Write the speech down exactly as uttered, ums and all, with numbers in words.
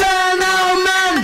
eternal man.